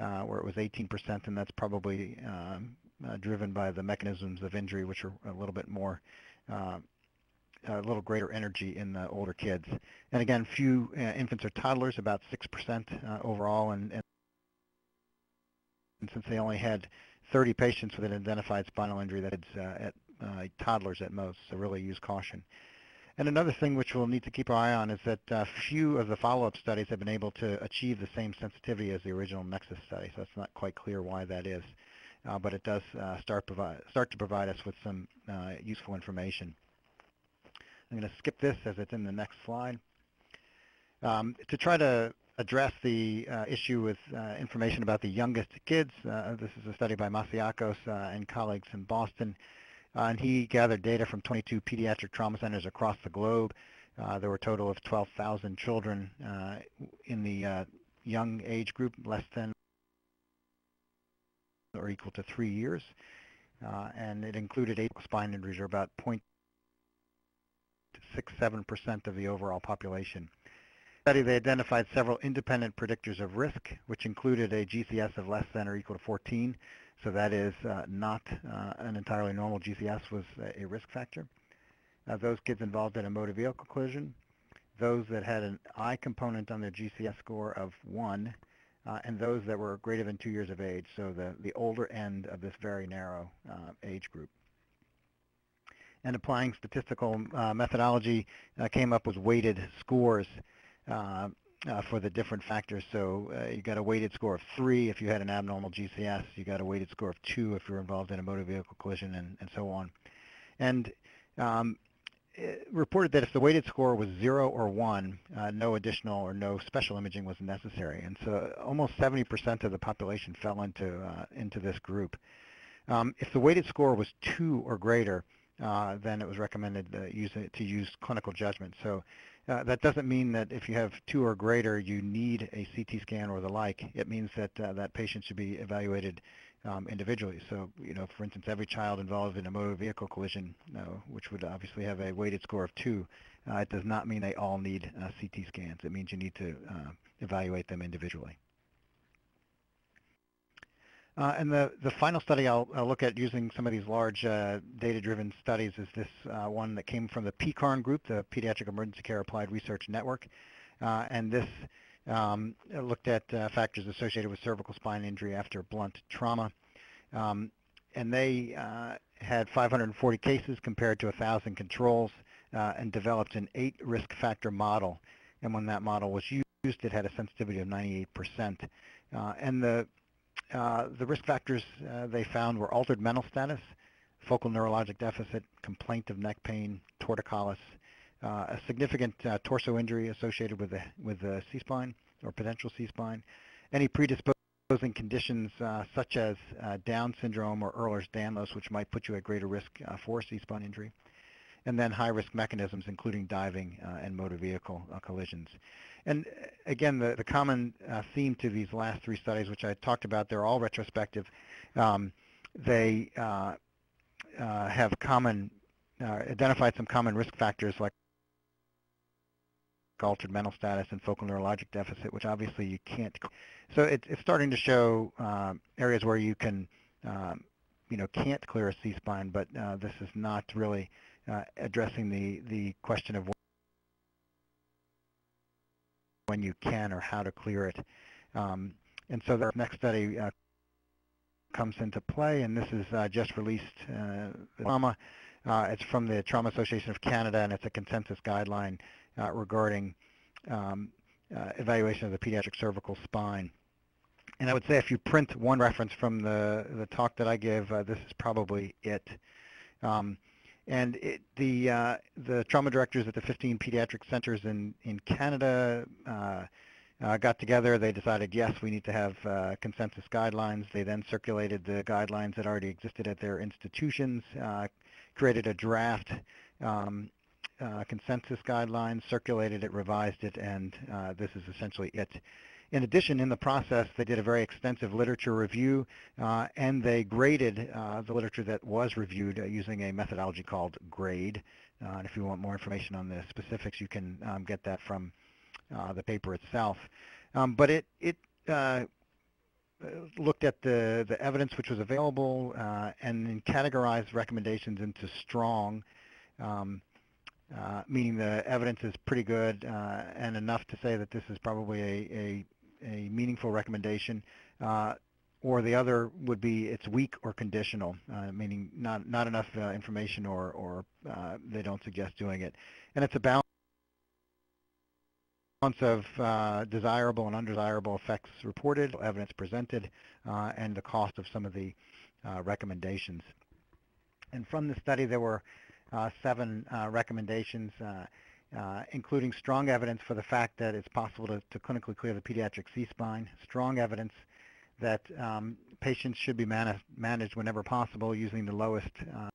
uh, where it was eighteen percent, and that's probably um, uh, driven by the mechanisms of injury, which are a little bit more, uh, a little greater energy in the older kids. And again, few uh, infants or toddlers, about six percent uh, overall, and, and since they only had thirty patients with an identified spinal injury, that is uh, at uh, toddlers at most, so really use caution. And another thing which we'll need to keep our eye on is that uh, few of the follow-up studies have been able to achieve the same sensitivity as the original NEXUS study, so it's not quite clear why that is, uh, but it does uh, start, provide, start to provide us with some uh, useful information. I'm going to skip this as it's in the next slide. Um, to try to address the uh, issue with uh, information about the youngest kids, uh, this is a study by Masiakos uh, and colleagues in Boston. Uh, and he gathered data from twenty-two pediatric trauma centers across the globe. Uh, there were a total of twelve thousand children uh, in the uh, young age group, less than or equal to three years. Uh, and it included eight spine injuries, or about zero point six seven percent of the overall population. In the study, they identified several independent predictors of risk, which included a G C S of less than or equal to fourteen. So that is uh, not uh, an entirely normal G C S, was a risk factor. Uh, those kids involved in a motor vehicle collision, those that had an I component on their G C S score of one, uh, and those that were greater than two years of age, so the, the older end of this very narrow uh, age group. And applying statistical uh, methodology uh, came up with weighted scores uh, Uh, for the different factors. So uh, you got a weighted score of three if you had an abnormal G C S, you got a weighted score of two if you're involved in a motor vehicle collision, and, and so on. And um, it reported that if the weighted score was zero or one, uh, no additional or no special imaging was necessary. And so almost seventy percent of the population fell into, uh, into this group. Um, if the weighted score was two or greater, Uh, then it was recommended uh, use it to use clinical judgment. So uh, that doesn't mean that if you have two or greater, you need a C T scan or the like. It means that uh, that patient should be evaluated um, individually. So, you know, for instance, every child involved in a motor vehicle collision, uh, which would obviously have a weighted score of two, uh, it does not mean they all need uh, C T scans. It means you need to uh, evaluate them individually. Uh, and the, the final study I'll, I'll look at using some of these large uh, data-driven studies is this uh, one that came from the PECARN group, the Pediatric Emergency Care Applied Research Network. Uh, and this um, looked at uh, factors associated with cervical spine injury after blunt trauma. Um, and they uh, had five hundred forty cases compared to one thousand controls uh, and developed an eight risk factor model. And when that model was used, it had a sensitivity of ninety-eight percent. Uh, and the Uh, the risk factors uh, they found were altered mental status, focal neurologic deficit, complaint of neck pain, torticollis, uh, a significant uh, torso injury associated with the, with the C-spine or potential C-spine, any predisposing conditions uh, such as uh, Down syndrome or Ehlers-Danlos, which might put you at greater risk uh, for C-spine injury, and then high-risk mechanisms, including diving uh, and motor vehicle uh, collisions. And again, the, the common uh, theme to these last three studies, which I talked about, they're all retrospective. Um, they uh, uh, have common, uh, identified some common risk factors like altered mental status and focal neurologic deficit, which obviously you can't. So it, it's starting to show uh, areas where you can, um, you know, can't clear a C-spine, but uh, this is not really Uh, addressing the, the question of when you can or how to clear it. Um, and so the next study uh, comes into play, and this is uh, just released uh, trauma. Uh, it's from the Trauma Association of Canada, and it's a consensus guideline uh, regarding um, uh, evaluation of the pediatric cervical spine. And I would say if you print one reference from the, the talk that I gave, uh, this is probably it. Um, And it, the, uh, the trauma directors at the fifteen pediatric centers in, in Canada uh, uh, got together. They decided, yes, we need to have uh, consensus guidelines. They then circulated the guidelines that already existed at their institutions, uh, created a draft um, uh, consensus guidelines, circulated it, revised it, and uh, this is essentially it. In addition, in the process, they did a very extensive literature review, uh, and they graded uh, the literature that was reviewed uh, using a methodology called GRADE. Uh, and if you want more information on the specifics, you can um, get that from uh, the paper itself. Um, but it, it uh, looked at the, the evidence which was available uh, and then categorized recommendations into strong, um, uh, meaning the evidence is pretty good uh, and enough to say that this is probably a, a, a meaningful recommendation. Uh, or the other would be it's weak or conditional, uh, meaning not, not enough uh, information or, or uh, they don't suggest doing it. And it's a balance of uh, desirable and undesirable effects reported, evidence presented, uh, and the cost of some of the uh, recommendations. And from the study, there were uh, seven uh, recommendations, uh, uh, including strong evidence for the fact that it's possible to, to clinically clear the pediatric C-spine, strong evidence that um, patients should be man managed whenever possible using the lowest uh,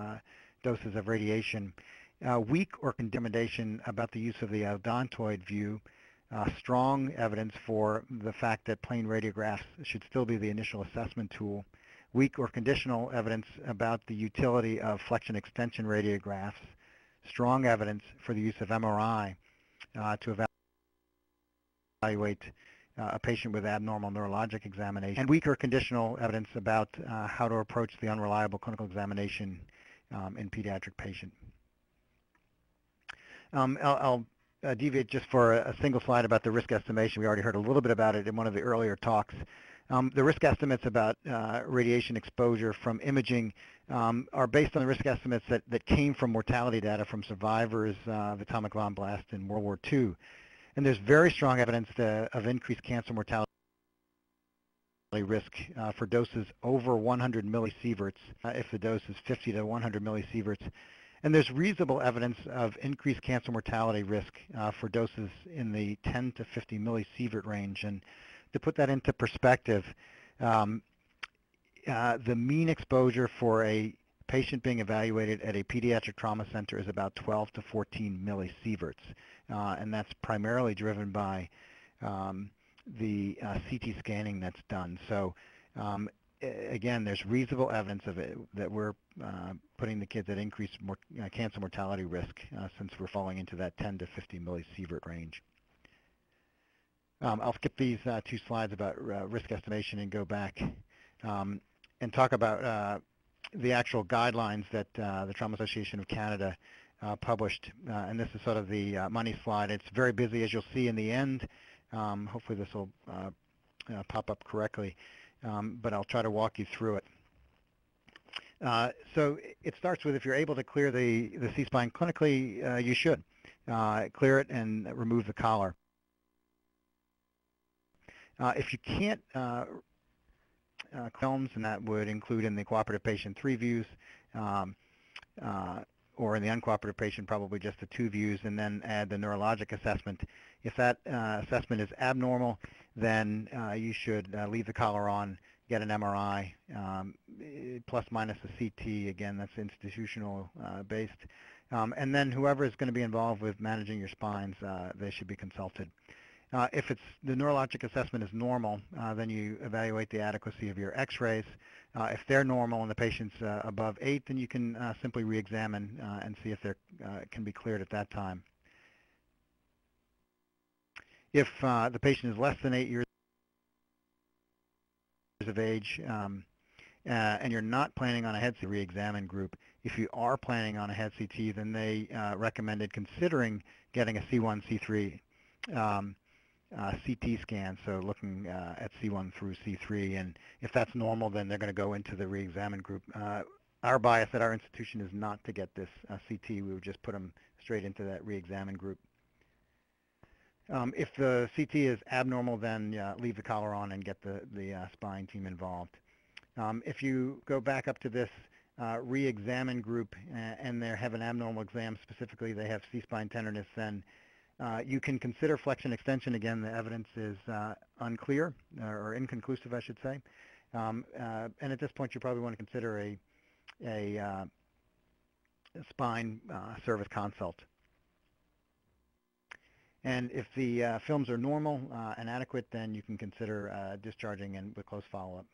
uh, doses of radiation. Uh, weak or condemnation about the use of the odontoid view, uh, strong evidence for the fact that plain radiographs should still be the initial assessment tool, weak or conditional evidence about the utility of flexion extension radiographs, strong evidence for the use of M R I uh, to evaluate uh, a patient with abnormal neurologic examination, and weak or conditional evidence about uh, how to approach the unreliable clinical examination um, in pediatric patients. Um, I'll, I'll uh, deviate just for a, a single slide about the risk estimation. We already heard a little bit about it in one of the earlier talks. Um, the risk estimates about uh, radiation exposure from imaging um, are based on the risk estimates that, that came from mortality data from survivors uh, of atomic bomb blast in World War Two. And there's very strong evidence to, of increased cancer mortality risk uh, for doses over one hundred millisieverts uh, if the dose is fifty to one hundred millisieverts. And there's reasonable evidence of increased cancer mortality risk uh, for doses in the ten to fifty millisievert range. And to put that into perspective, um, uh, the mean exposure for a patient being evaluated at a pediatric trauma center is about twelve to fourteen millisieverts. Uh, and that's primarily driven by um, the uh, C T scanning that's done. So um, again, there's reasonable evidence of it that we're uh, putting the kids at increased mor uh, cancer mortality risk uh, since we're falling into that ten to fifty millisievert range. Um, I'll skip these uh, two slides about uh, risk estimation and go back um, and talk about uh, the actual guidelines that uh, the Trauma Association of Canada uh, published. Uh, and this is sort of the uh, money slide. It's very busy, as you'll see in the end. Um, hopefully this will uh, uh, pop up correctly. Um, but I'll try to walk you through it. Uh, so it starts with if you're able to clear the, the C-spine clinically, uh, you should uh, clear it and remove the collar. Uh, if you can't uh, uh, films, and that would include in the cooperative patient three views, um, uh, or in the uncooperative patient probably just the two views, and then add the neurologic assessment. If that uh, assessment is abnormal, then uh, you should uh, leave the collar on, get an M R I, um, plus minus a C T. Again, that's institutional uh, based. Um, and then whoever is going to be involved with managing your spines, uh, they should be consulted. Uh, if it's the neurologic assessment is normal, uh, then you evaluate the adequacy of your X-rays. Uh, if they're normal and the patient's uh, above eight, then you can uh, simply re-examine uh, and see if they uh, can be cleared at that time. If uh, the patient is less than eight years of age um, uh, and you're not planning on a head C T re-examine group, if you are planning on a head C T, then they uh, recommended considering getting a C one, C three um, uh, C T scan, so looking uh, at C one through C three. And if that's normal, then they're going to go into the re-examine group. Uh, our bias at our institution is not to get this uh, C T. We would just put them straight into that re-examine group. Um, if the C T is abnormal, then uh, leave the collar on and get the, the uh, spine team involved. Um, if you go back up to this uh, re-examine group and they have an abnormal exam, specifically they have C-spine tenderness, then uh, you can consider flexion extension. Again, the evidence is uh, unclear or inconclusive, I should say. Um, uh, and at this point, you probably want to consider a, a, uh, a spine uh, service consult. And if the uh, films are normal uh, and adequate, then you can consider uh, discharging and with close follow-up.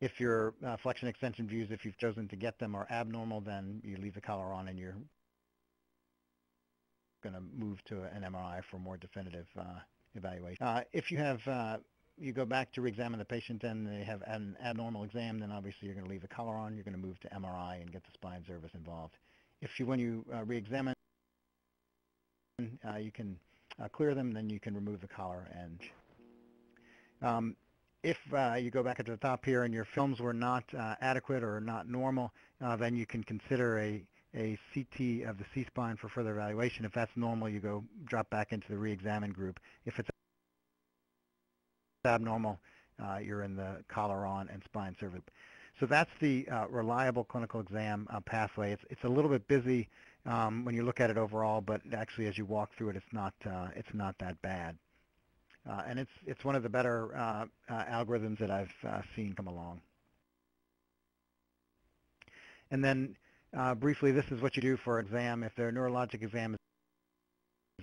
If your uh, flexion extension views, if you've chosen to get them, are abnormal, then you leave the collar on and you're going to move to an M R I for more definitive uh, evaluation. Uh, if you have, uh, you go back to re-examine the patient and they have an abnormal exam, then obviously you're going to leave the collar on, you're going to move to M R I and get the spine service involved. If you, when you uh, re-examine, uh, you can uh, clear them, then you can remove the collar. And um, if uh, you go back at the top here and your films were not uh, adequate or not normal, uh, then you can consider a a C T of the C-spine for further evaluation. If that's normal, you go drop back into the re-examine group. If it's abnormal, uh, you're in the collar on and spine service. So that's the uh, reliable clinical exam uh, pathway. It's, it's a little bit busy um, when you look at it overall, but actually as you walk through it, it's not, uh, it's not that bad. Uh, and it's, it's one of the better uh, uh, algorithms that I've uh, seen come along. And then Uh, briefly, this is what you do for exam. If their neurologic exam is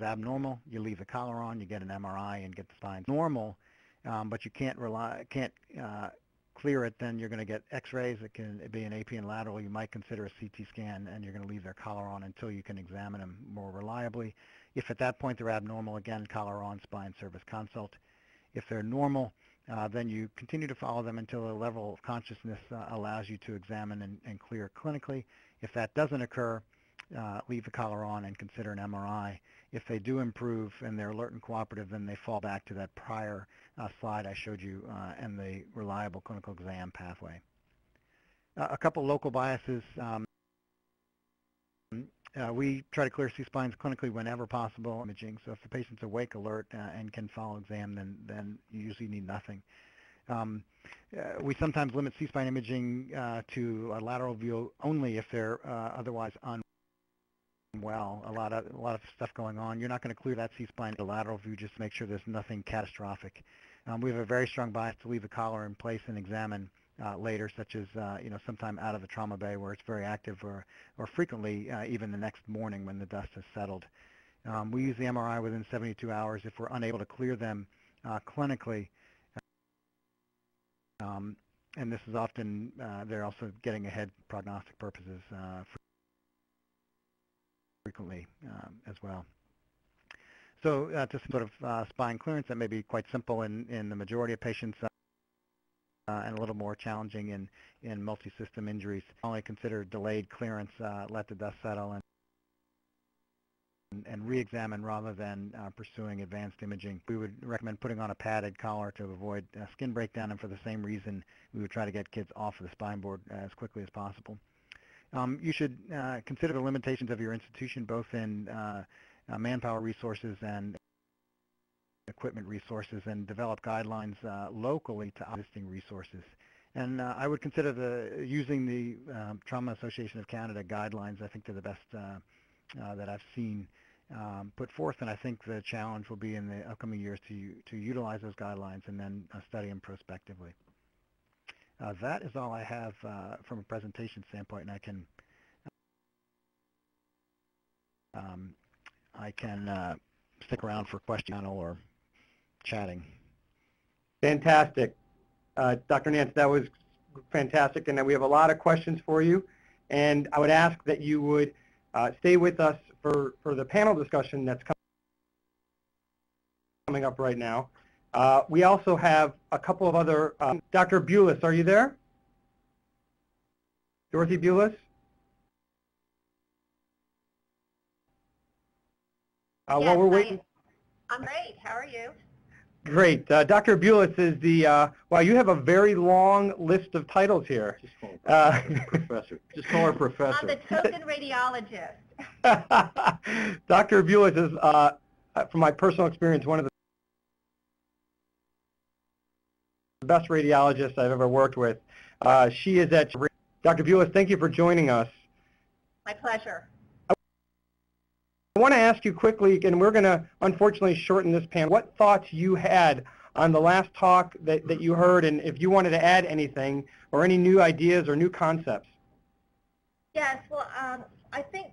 abnormal, you leave the collar on, you get an M R I, and get the spine normal, um, but you can't rely, can't uh, clear it. Then you're going to get X-rays. It can be an A P and lateral. You might consider a C T scan, and you're going to leave their collar on until you can examine them more reliably. If at that point they're abnormal, again, collar on, spine service consult. If they're normal, Uh, then you continue to follow them until the level of consciousness uh, allows you to examine and, and clear clinically. If that doesn't occur, uh, leave the collar on and consider an M R I. If they do improve and they're alert and cooperative, then they fall back to that prior uh, slide I showed you uh, and the reliable clinical exam pathway. Uh, a couple local biases. Um, Uh, we try to clear C-spines clinically whenever possible, imaging. So if the patient's awake, alert, uh, and can follow exam, then, then you usually need nothing. Um, uh, we sometimes limit C-spine imaging uh, to a lateral view only if they're uh, otherwise unwell. A lot of, a lot of stuff going on. You're not going to clear that C-spine to lateral view, just to make sure there's nothing catastrophic. Um, we have a very strong bias to leave the collar in place and examine Uh, later, such as uh, you know, sometime out of the trauma bay where it's very active, or or frequently uh, even the next morning when the dust has settled. Um, we use the M R I within seventy-two hours if we're unable to clear them uh, clinically, um, and this is often uh, they're also getting ahead prognostic purposes uh, frequently um, as well. So uh, just sort of uh, spine clearance that may be quite simple in in the majority of patients. Uh, Uh, and a little more challenging in, in multi-system injuries. Only consider delayed clearance, uh, let the dust settle, and, and, and re-examine rather than uh, pursuing advanced imaging. We would recommend putting on a padded collar to avoid uh, skin breakdown, and for the same reason, we would try to get kids off of the spine board as quickly as possible. Um, you should uh, consider the limitations of your institution, both in uh, uh, manpower resources and equipment resources, and develop guidelines uh, locally to existing resources. And uh, I would consider the using the uh, Trauma Association of Canada guidelines. I think they're the best uh, uh, that I've seen um, put forth, and I think the challenge will be in the upcoming years to, to utilize those guidelines and then uh, study them prospectively. Uh, that is all I have uh, from a presentation standpoint, and I can um, I can uh, stick around for questions or chatting. Fantastic. Uh, Doctor Nance, that was fantastic, and we have a lot of questions for you. And I would ask that you would uh, stay with us for, for the panel discussion that's coming up right now. Uh, we also have a couple of other, uh, Doctor Bulas, are you there? Dorothy Bulas? Uh, yes, while we're waiting. I'm great. How are you? Great. Uh, Doctor Bulas is the, uh, wow, you have a very long list of titles here. Just call her uh, professor. Just call her professor. I'm the token radiologist. Doctor Bulas is, uh, from my personal experience, one of the best radiologists I've ever worked with. Uh, she is at, Doctor Bulas, thank you for joining us. My pleasure. I want to ask you quickly, and we're going to unfortunately shorten this panel, what thoughts you had on the last talk that, that you heard, and if you wanted to add anything or any new ideas or new concepts. Yes, well, um, I think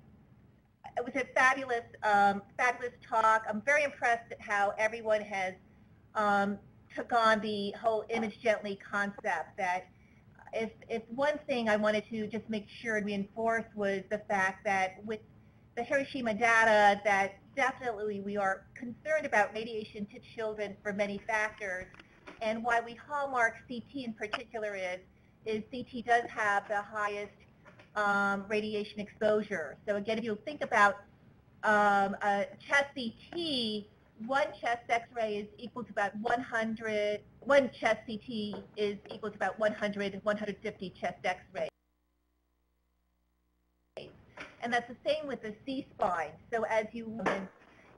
it was a fabulous, um, fabulous talk. I'm very impressed at how everyone has um, took on the whole Image Gently concept. That if, if one thing I wanted to just make sure and reinforce was the fact that with the Hiroshima data, that definitely we are concerned about radiation to children for many factors. And why we hallmark C T in particular is, is C T does have the highest um, radiation exposure. So again, if you think about um, a chest C T, one chest X-ray is equal to about one hundred, one chest C T is equal to about one hundred, one hundred fifty chest X-rays. And that's the same with the C-spine. So as you,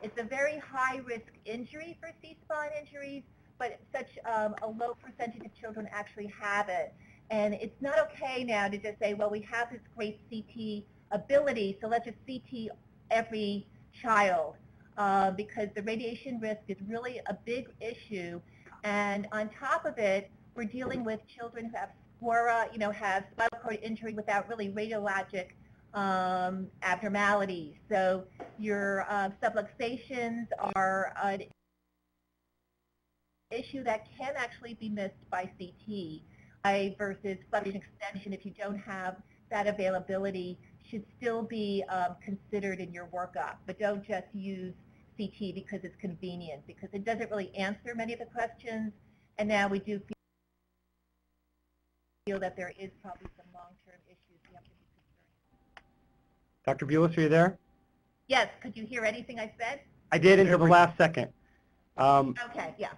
it's a very high-risk injury for C-spine injuries, but such um, a low percentage of children actually have it. And it's not okay now to just say, well, we have this great C T ability, so let's just C T every child, uh, because the radiation risk is really a big issue. And on top of it, we're dealing with children who have SCIWORA, you know, have spinal cord injury without really radiologic um, abnormalities. So your uh, subluxations are an issue that can actually be missed by C T versus flexion extension, if you don't have that availability, should still be um, considered in your workup. But don't just use C T because it's convenient, because it doesn't really answer many of the questions. And now we do feel that there is probably some long-term issues we have to be concerned. Doctor Bulas, are you there? Yes. Could you hear anything I said? I did until the last second. Um, okay. Yeah.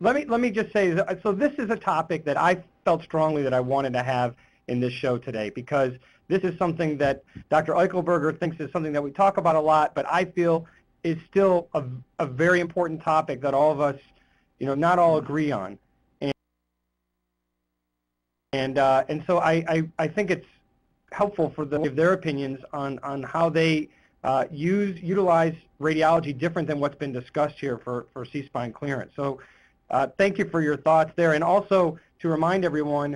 Let me, let me just say, so this is a topic that I felt strongly that I wanted to have in this show today, because this is something that Doctor Eichelberger thinks is something that we talk about a lot, but I feel is still a, a very important topic that all of us, you know, not all agree on. And, and, uh, and so I, I, I think it's helpful for them to give their opinions on, on how they uh, use, utilize radiology different than what's been discussed here for, for C-spine clearance. So, Uh, thank you for your thoughts there. And also to remind everyone,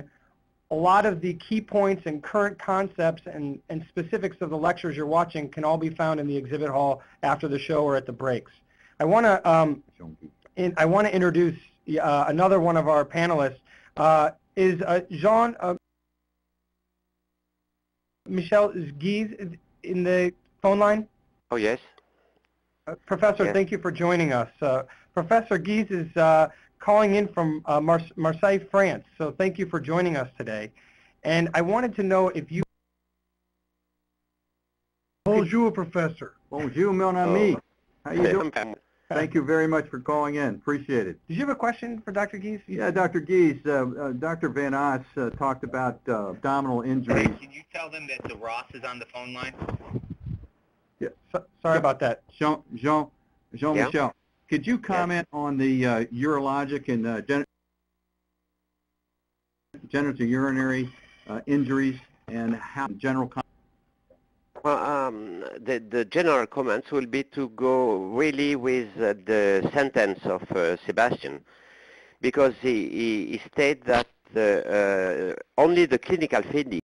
a lot of the key points and current concepts and, and specifics of the lectures you're watching can all be found in the exhibit hall after the show or at the breaks. I want to um, in, I want to introduce uh, another one of our panelists, uh, is uh, Jean uh, Michel Guise in the phone line? Oh, yes. Uh, Professor, yes. Thank you for joining us. Uh, Professor Guise is uh, calling in from uh, Mar Marseille, France, so thank you for joining us today. And I wanted to know if you... Bonjour, Professor. Bonjour, mon ami. Oh. How you doing? Thank you very much for calling in. Appreciate it. Did you have a question for Doctor Guise? Yeah, Doctor Guise. Uh, uh, Doctor van As uh, talked about uh, abdominal injuries. Hey, can you tell them that the Ross is on the phone line? Yeah. So, sorry yeah. about that. Jean, Jean, Jean yeah. Michel. Could you comment yes. on the uh, urologic and uh, gen genitourinary uh, injuries and how general? Well, um, the the general comments will be to go really with uh, the sentence of uh, Sebastian, because he, he, he stated that uh, uh, only the clinical findings